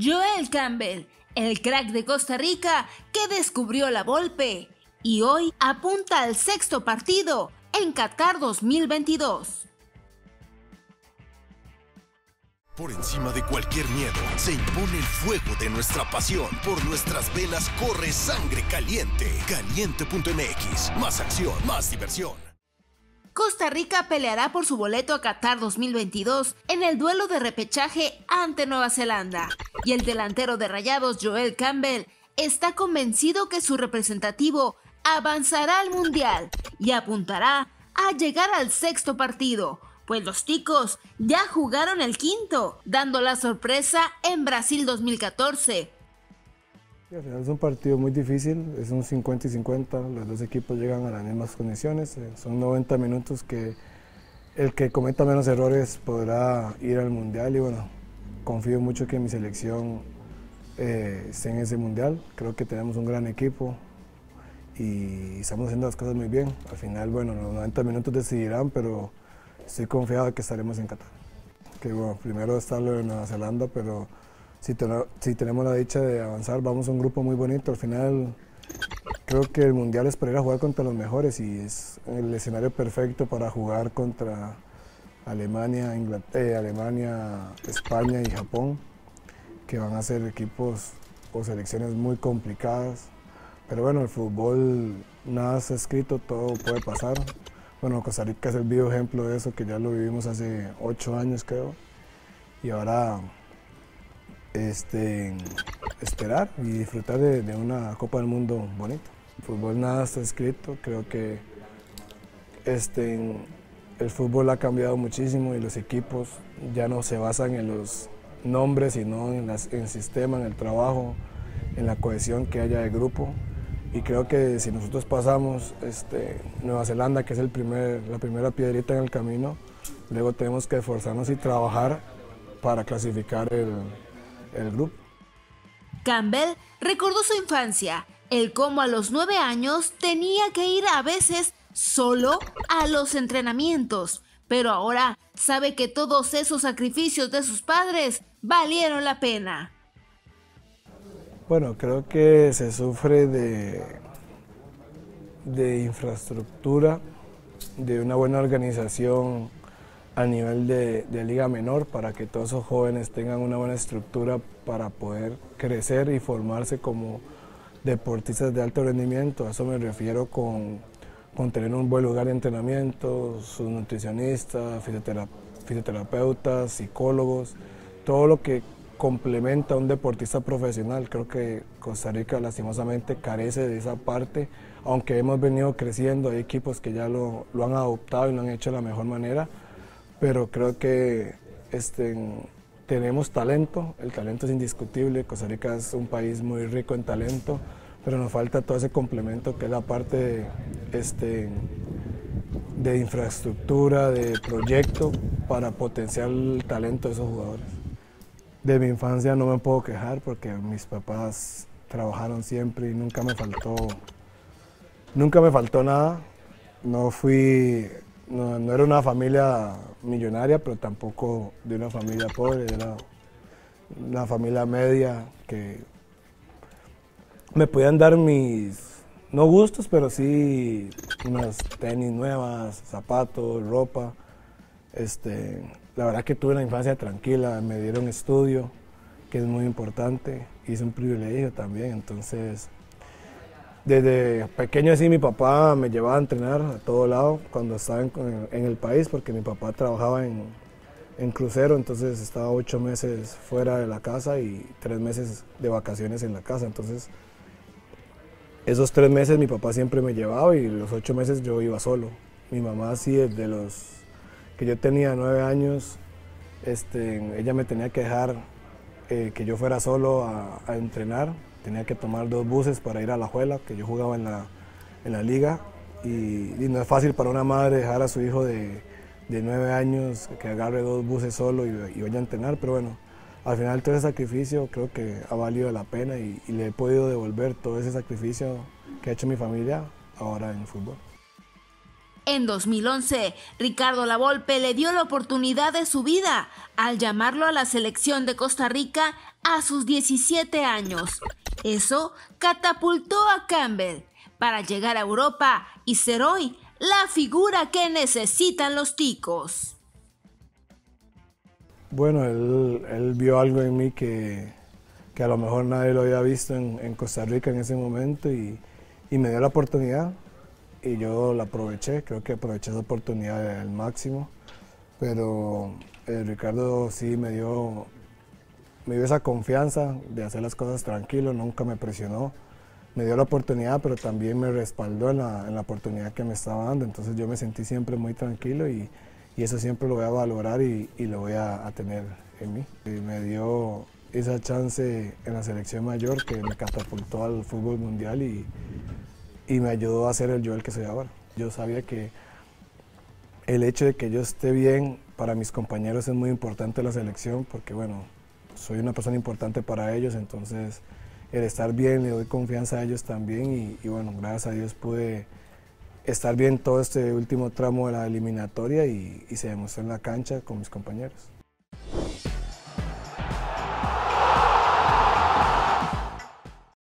Joel Campbell, el crack de Costa Rica que descubrió La Volpe, y hoy apunta al sexto partido en Qatar 2022. Por encima de cualquier miedo, se impone el fuego de nuestra pasión. Por nuestras velas corre sangre caliente. Caliente.mx, más acción, más diversión. Costa Rica peleará por su boleto a Qatar 2022 en el duelo de repechaje ante Nueva Zelanda. Y el delantero de Rayados, Joel Campbell, está convencido que su representativo avanzará al Mundial y apuntará a llegar al sexto partido, pues los ticos ya jugaron el quinto, dando la sorpresa en Brasil 2014. Al final es un partido muy difícil, es un 50 y 50, los dos equipos llegan a las mismas condiciones, son 90 minutos que el que cometa menos errores podrá ir al Mundial y bueno, confío mucho que mi selección esté en ese Mundial, creo que tenemos un gran equipo y estamos haciendo las cosas muy bien. Al final, bueno, los 90 minutos decidirán, pero estoy confiado que estaremos en Qatar. Que bueno, primero está lo de Nueva Zelanda, pero si tenemos la dicha de avanzar, vamos a un grupo muy bonito. Al final, creo que el Mundial es para ir a jugar contra los mejores y es el escenario perfecto para jugar contra Alemania, España y Japón, que van a ser equipos o selecciones muy complicadas. Pero bueno, el fútbol nada está escrito, todo puede pasar. Bueno, Costa Rica es el vivo ejemplo de eso, que ya lo vivimos hace 8 años, creo. Y ahora, esperar y disfrutar de una Copa del Mundo bonita. El fútbol nada está escrito, creo que el fútbol ha cambiado muchísimo y los equipos ya no se basan en los nombres, sino en el sistema, en el trabajo, en la cohesión que haya de grupo. Y creo que si nosotros pasamos Nueva Zelanda, que es la primera piedrita en el camino, luego tenemos que esforzarnos y trabajar para clasificar el grupo. Campbell recordó su infancia, el cómo a los 9 años tenía que ir a veces solo a los entrenamientos, pero ahora sabe que todos esos sacrificios de sus padres valieron la pena. Bueno, creo que se sufre de infraestructura, de una buena organización a nivel de liga menor para que todos esos jóvenes tengan una buena estructura para poder crecer y formarse como deportistas de alto rendimiento. A eso me refiero con tener un buen lugar de entrenamiento, sus nutricionistas, fisioterapeutas, psicólogos, todo lo que complementa a un deportista profesional. Creo que Costa Rica lastimosamente carece de esa parte, aunque hemos venido creciendo, hay equipos que ya lo han adoptado y lo han hecho de la mejor manera, pero creo que tenemos talento, el talento es indiscutible, Costa Rica es un país muy rico en talento, pero nos falta todo ese complemento que es la parte de infraestructura, de proyecto para potenciar el talento de esos jugadores. De mi infancia no me puedo quejar porque mis papás trabajaron siempre y nunca me faltó nada. No era una familia millonaria, pero tampoco de una familia pobre, era una familia media que me podían dar mis, no gustos, pero sí unas tenis nuevas, zapatos, ropa. La verdad que tuve una infancia tranquila, me dieron estudio, que es muy importante, y es un privilegio también. Entonces, desde pequeño así mi papá me llevaba a entrenar a todo lado cuando estaba en el país, porque mi papá trabajaba en crucero, entonces estaba 8 meses fuera de la casa y 3 meses de vacaciones en la casa. Entonces, esos 3 meses mi papá siempre me llevaba y los 8 meses yo iba solo. Mi mamá sí desde los que yo tenía 9 años, ella me tenía que dejar que yo fuera solo a entrenar, tenía que tomar 2 buses para ir a La Juela, que yo jugaba en la liga, y no es fácil para una madre dejar a su hijo de 9 años que agarre 2 buses solo y vaya a entrenar, pero bueno, al final todo ese sacrificio creo que ha valido la pena y le he podido devolver todo ese sacrificio que ha hecho mi familia ahora en el fútbol. En 2011, Ricardo La Volpe le dio la oportunidad de su vida al llamarlo a la selección de Costa Rica a sus 17 años. Eso catapultó a Campbell para llegar a Europa y ser hoy la figura que necesitan los ticos. Bueno, él vio algo en mí que a lo mejor nadie lo había visto en Costa Rica en ese momento y me dio la oportunidad y yo la aproveché, creo que aproveché esa oportunidad al máximo, pero Ricardo sí me dio esa confianza de hacer las cosas tranquilo, nunca me presionó. Me dio la oportunidad, pero también me respaldó en la oportunidad que me estaba dando. Entonces yo me sentí siempre muy tranquilo y eso siempre lo voy a valorar y lo voy a tener en mí. Y me dio esa chance en la selección mayor que me catapultó al fútbol mundial y me ayudó a ser el Joel que soy ahora. Yo sabía que el hecho de que yo esté bien para mis compañeros es muy importante en la selección porque, bueno, soy una persona importante para ellos, entonces el estar bien, le doy confianza a ellos también y bueno, gracias a Dios pude estar bien todo este último tramo de la eliminatoria y se demostró en la cancha con mis compañeros.